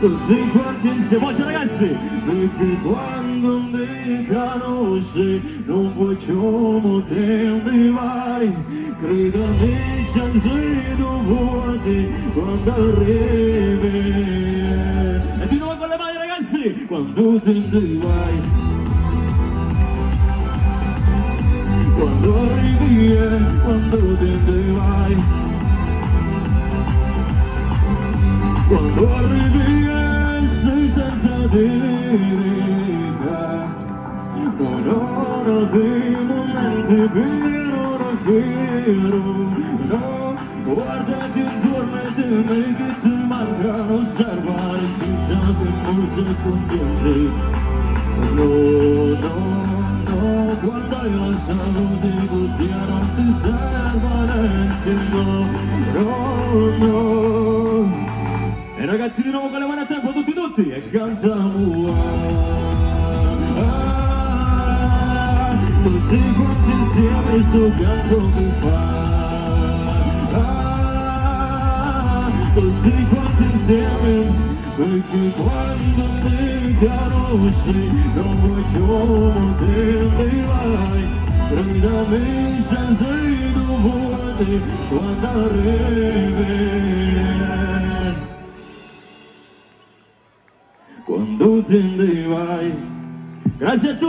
Così quanti insieme oggi ragazzi, perché quando dicono se non facciamo tempi vari, credami siamo dovuti quando arrivi. E di nuovo con le mani ragazzi, quando tempi vai, quando arrivi e quando tempi vai. Quando arrivi e sei senza dirità, non ho altri momenti quindi non respiro. No, guardati intorno e dimmi che ti manca, osservare senza tempo se contieni. No, no, no, guarda io saluti tutti e non ti serva niente, no, no. E ragazzi di nuovo con le mani a tempo, tutti, e cantiamo tutti quanti insieme, sto canto mi fa tutti quanti insieme, perché quando mi conosci non facciamo tempi mai, gridami senza i dubbi quando arrivi. Quando te ne vai. Grazie a tutti.